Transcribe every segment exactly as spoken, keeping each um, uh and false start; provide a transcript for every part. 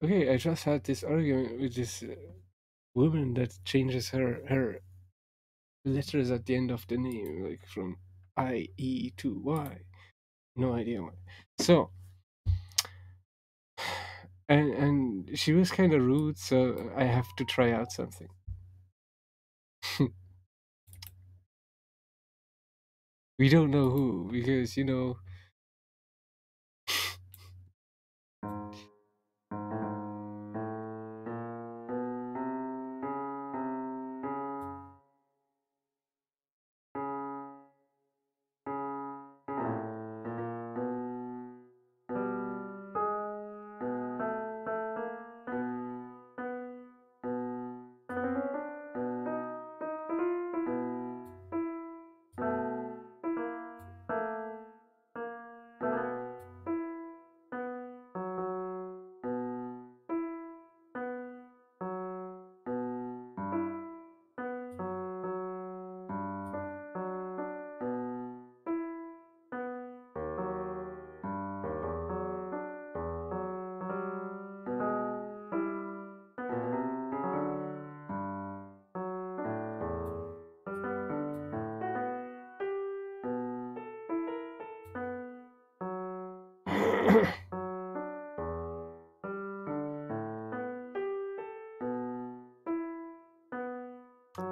Okay, I just had this argument with this uh, woman that changes her her letters at the end of the name, like from I E to Y. No idea why. So and and she was kind of rude, so I have to try out something. We don't know who, because you know.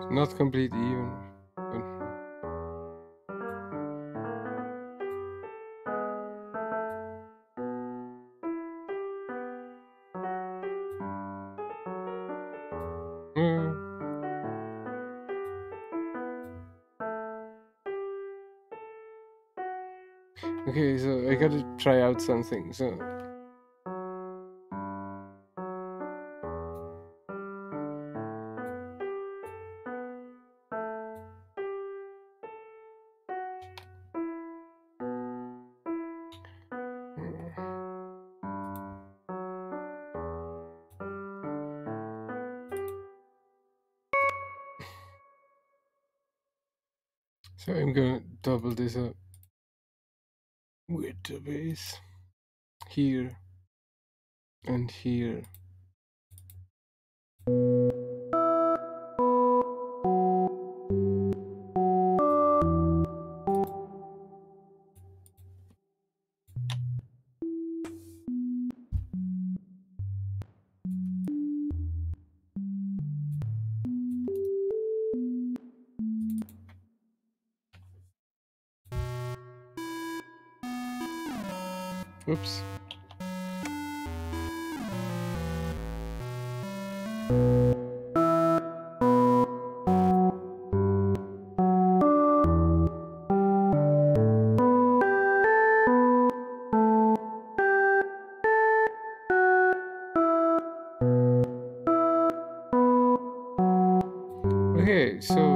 Not completely even. Mm. Okay, so I gotta try out something, so. So I'm gonna double this up with the base here and here. Whoops. Okay, so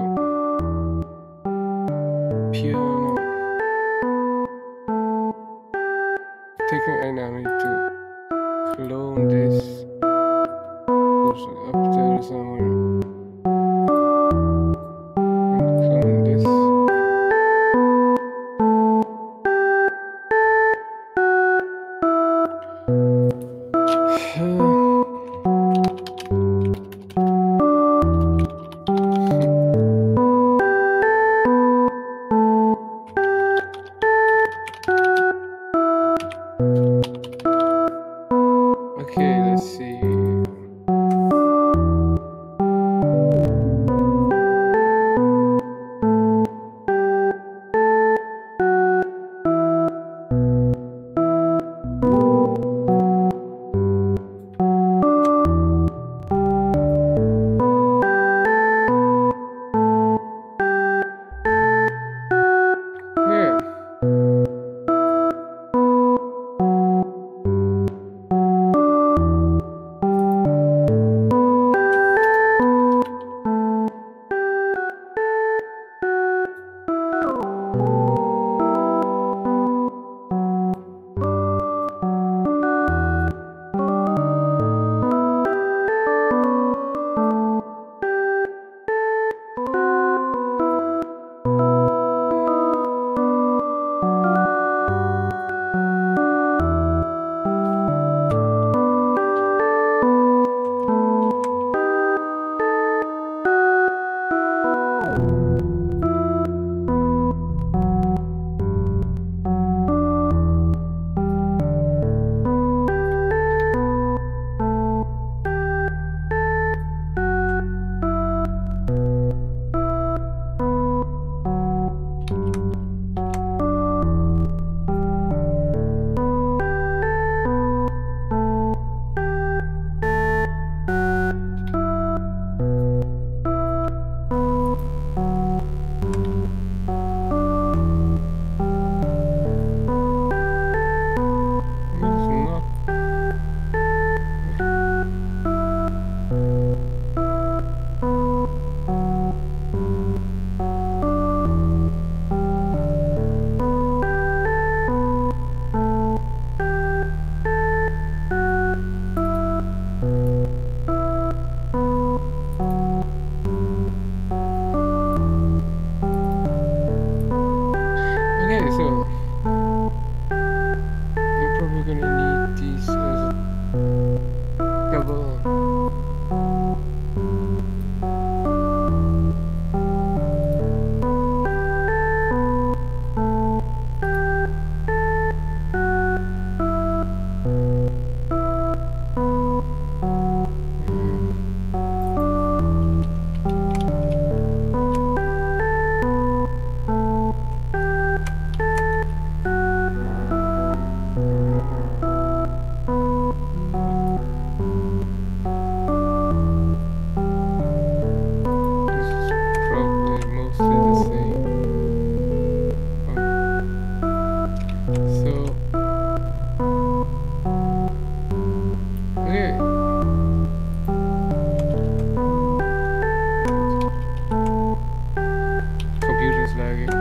weird. Computer's lagging. Okay.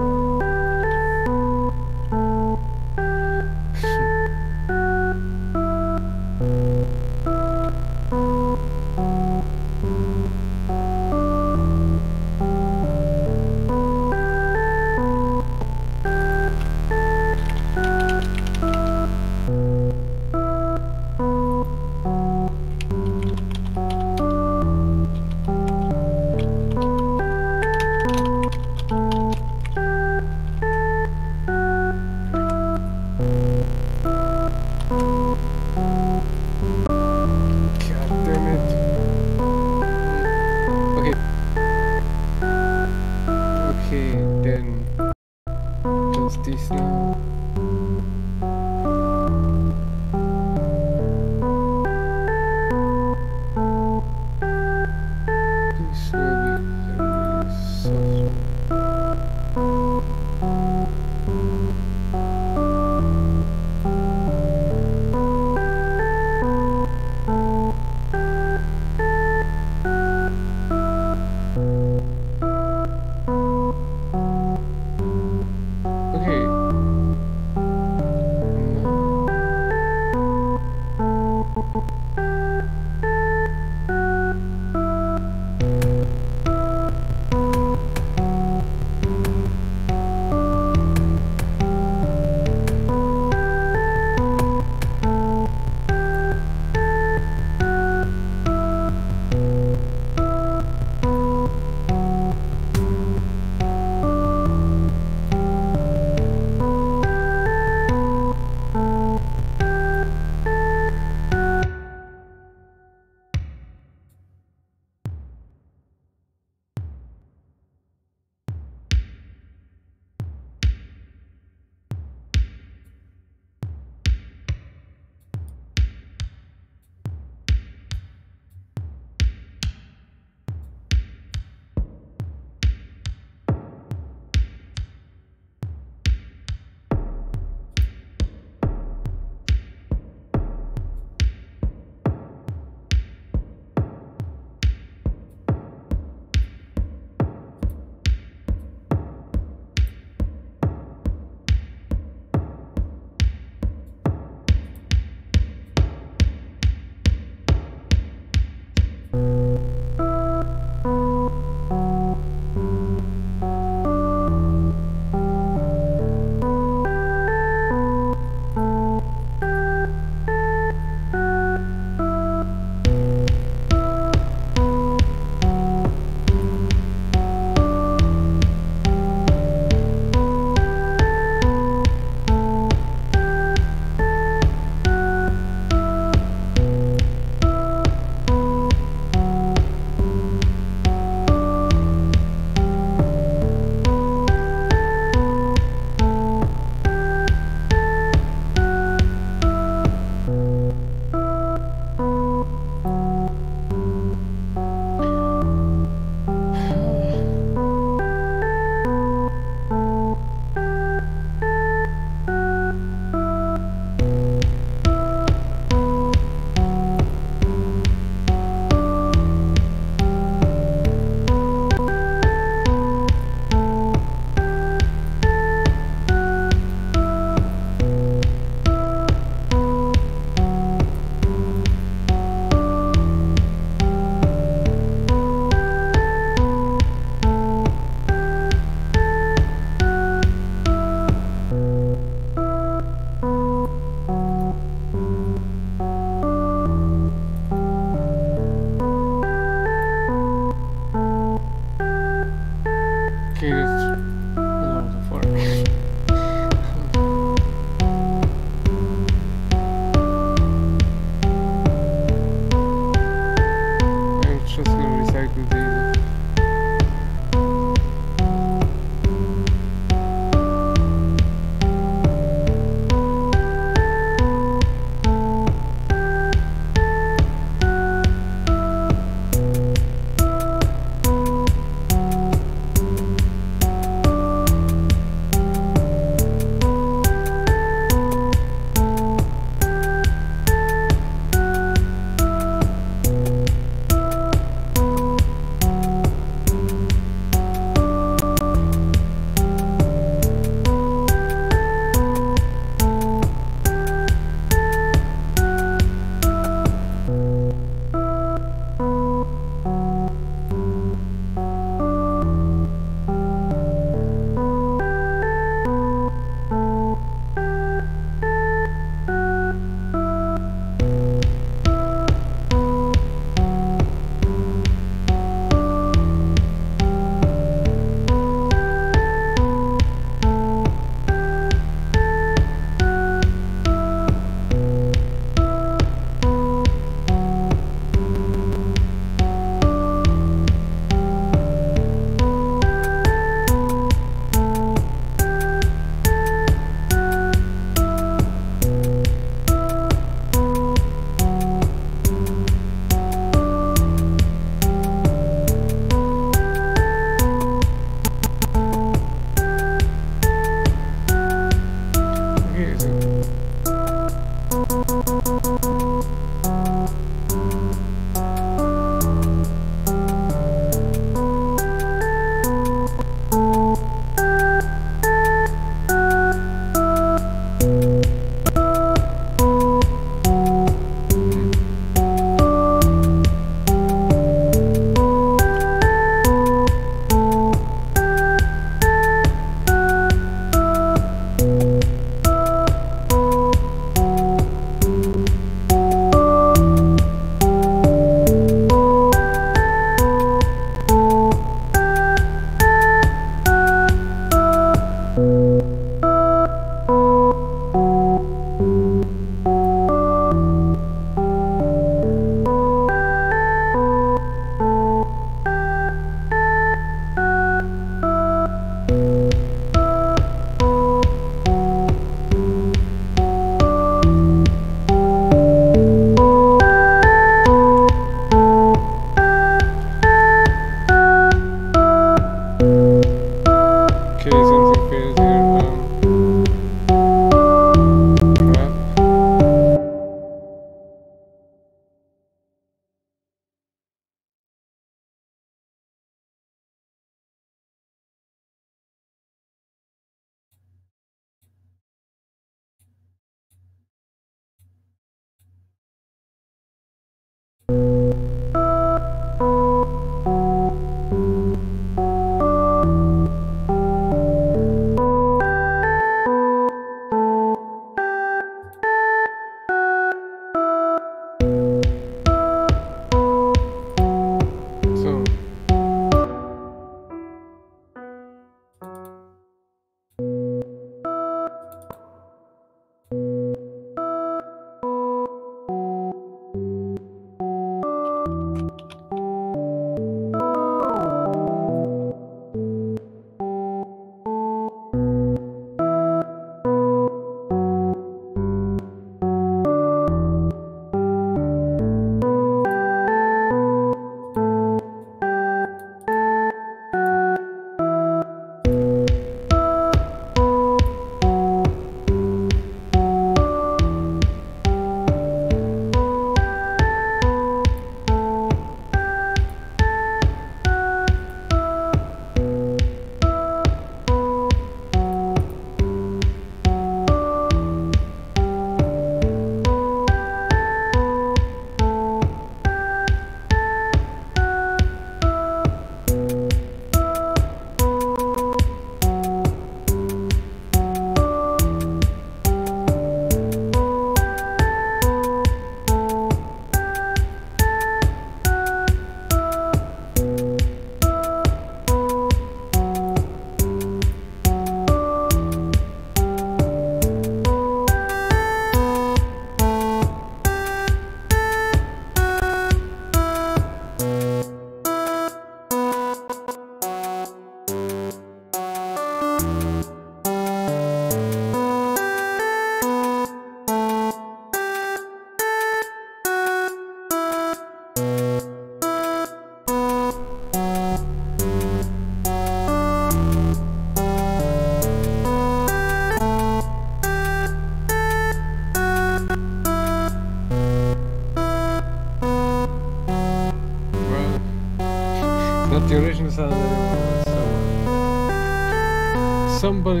somebody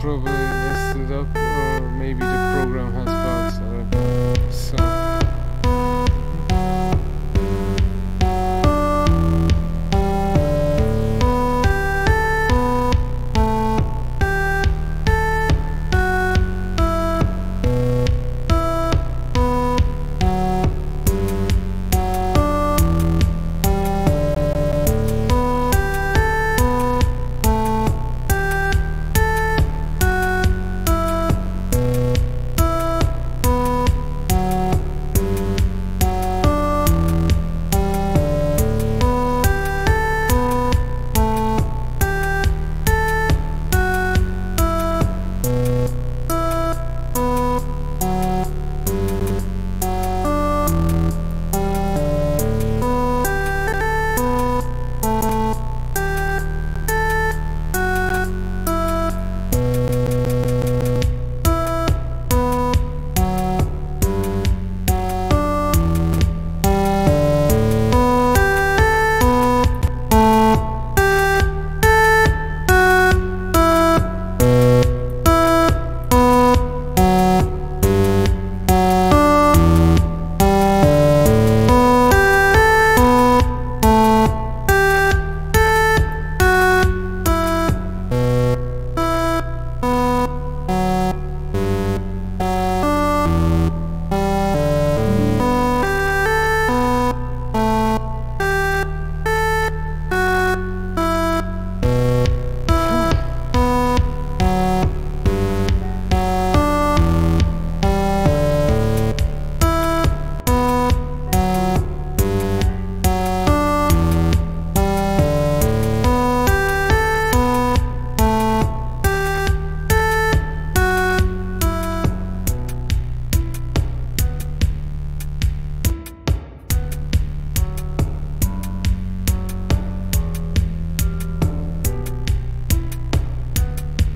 probably messed it up, or maybe the program has bugs or so.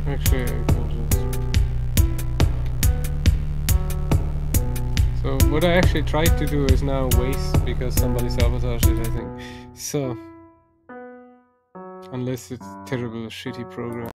Actually, I can just... So what I actually tried to do is now waste, because somebody sabotaged it, I think. So, unless it's a terrible, shitty program.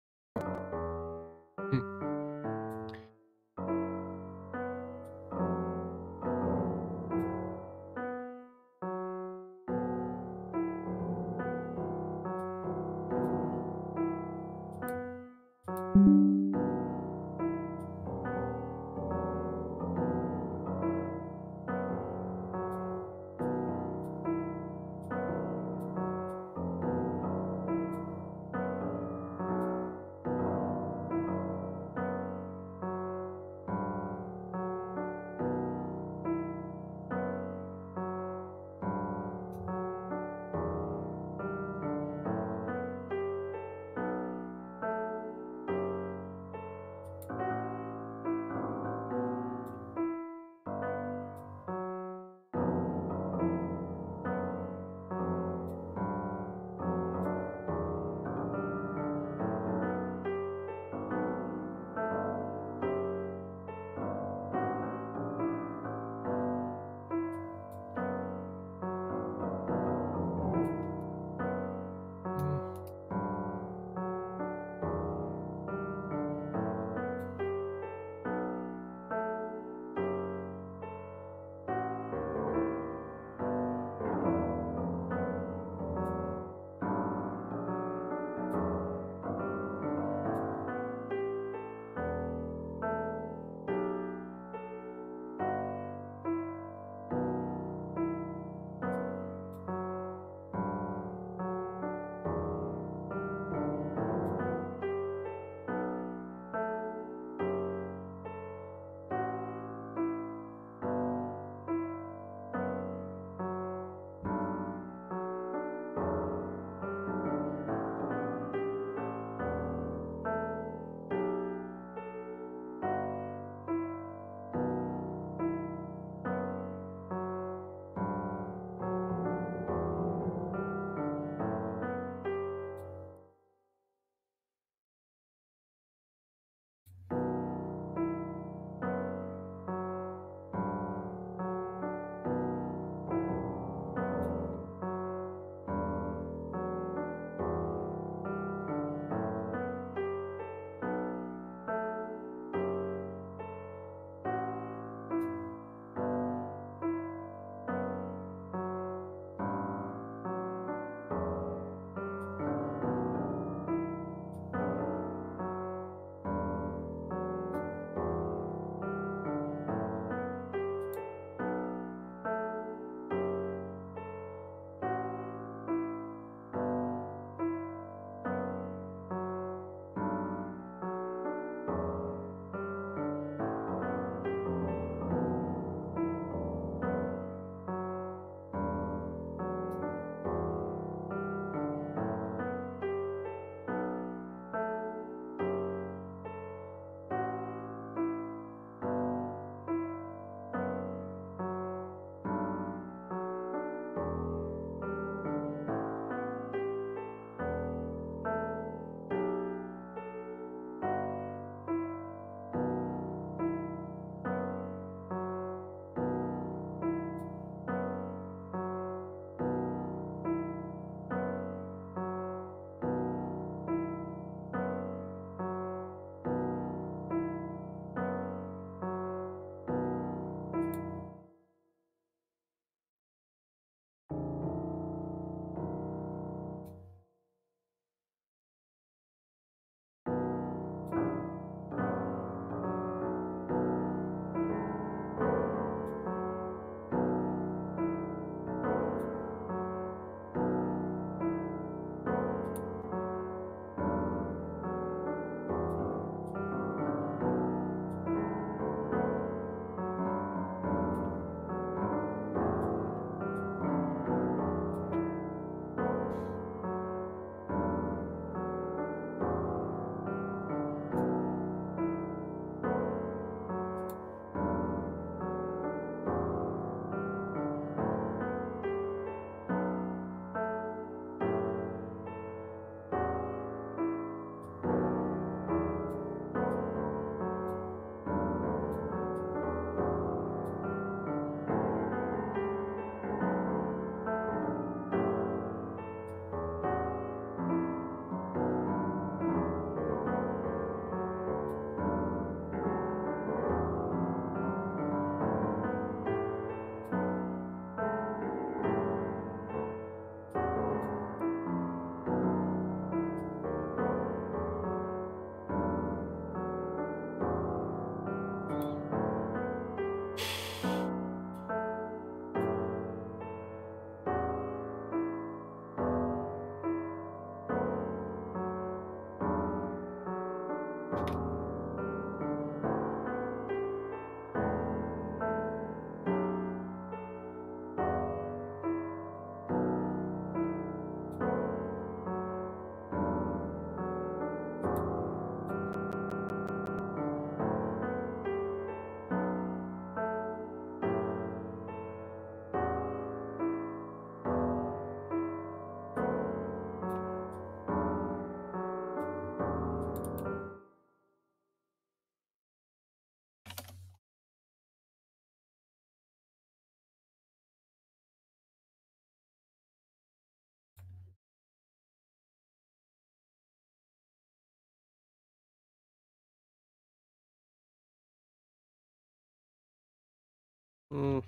Mm.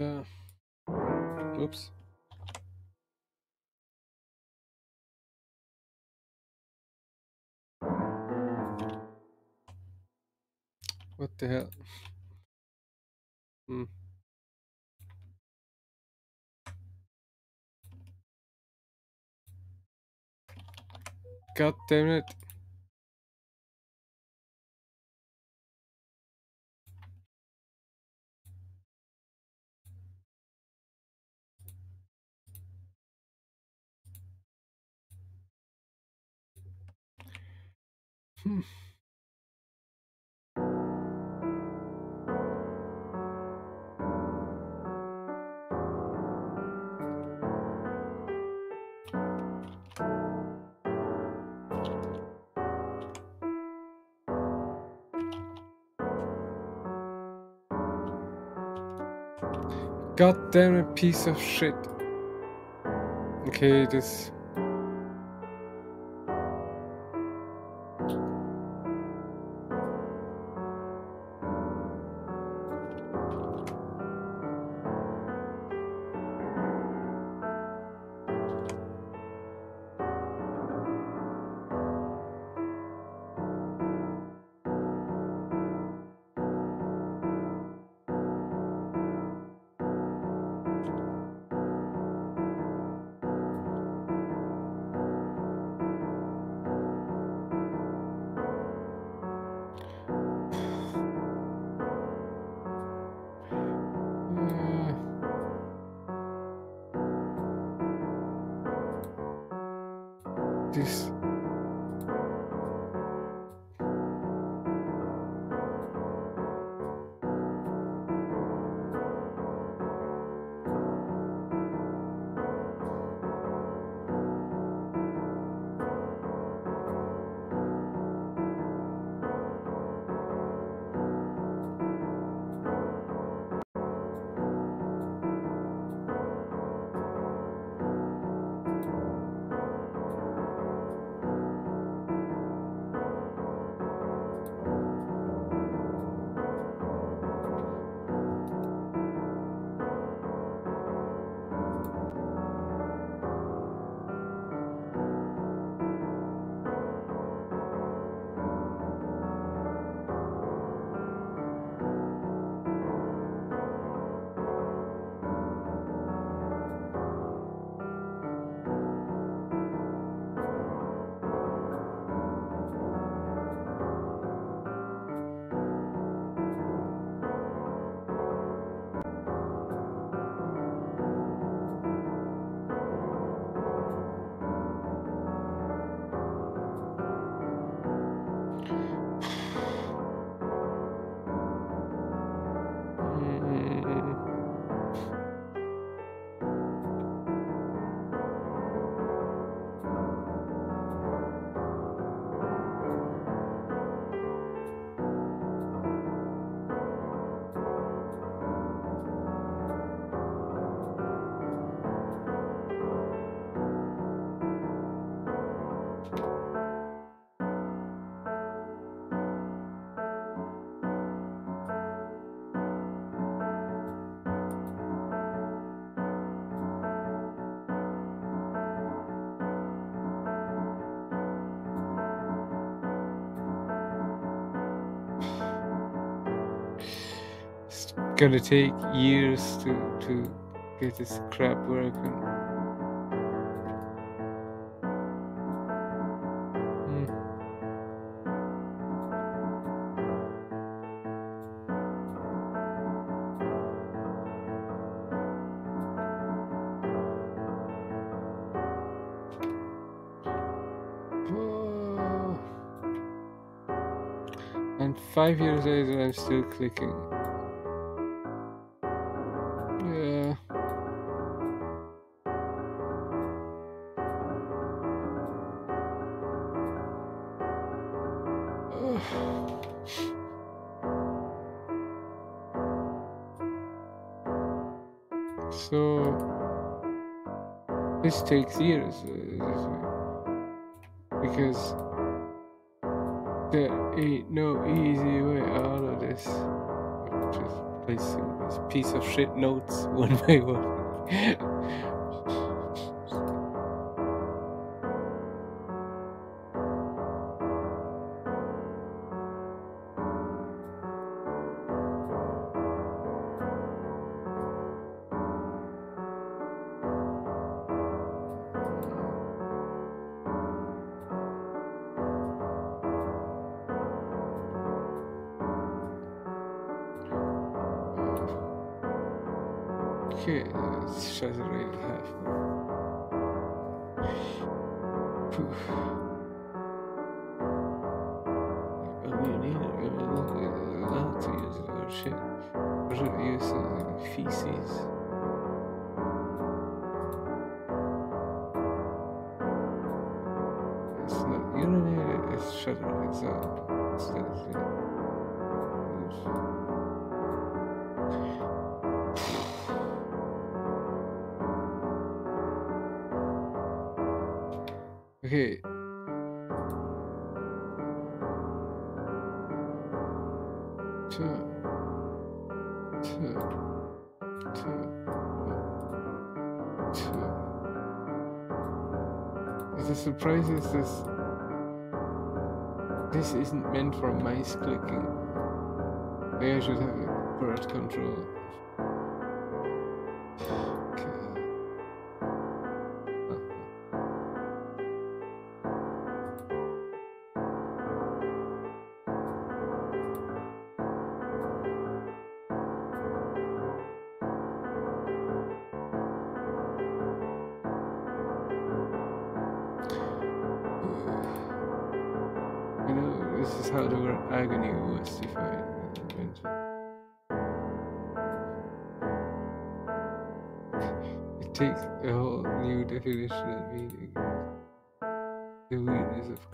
Uh, oops. What the hell? Hmm. God damn it. Hmm. God damn it, piece of shit. Okay, this. This. Gonna take years to to get this crap working. Mm. And five years later, I'm still clicking. So this takes years uh, because there ain't no easy way out of this. Just placing these piece of shit notes one by one. This, this isn't meant for mice clicking. Maybe I should have a bird control.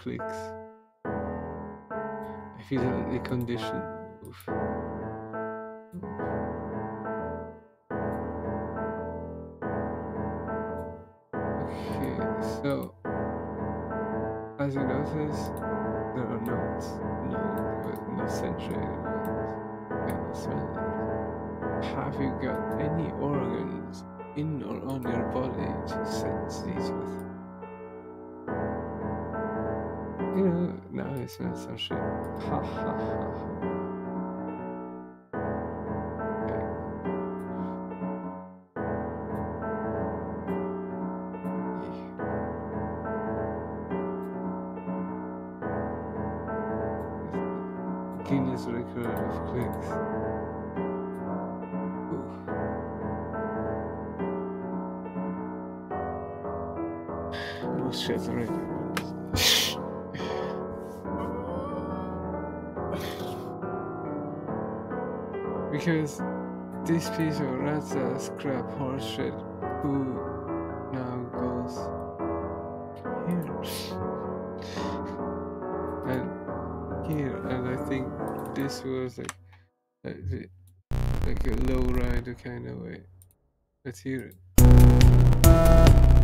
Clicks. I feel like the condition of okay, so as you notice there are notes, no no century and smell. Have you got any organs in or on your body to sense these with? You know, now I smell some shit. Ha ha ha. Guinness record of clicks. Oof. Most shit's already. Because this piece of rat's ass crap horse shit poo now goes here and here, and I think this was like like, like a low rider kind of way. Let's hear it.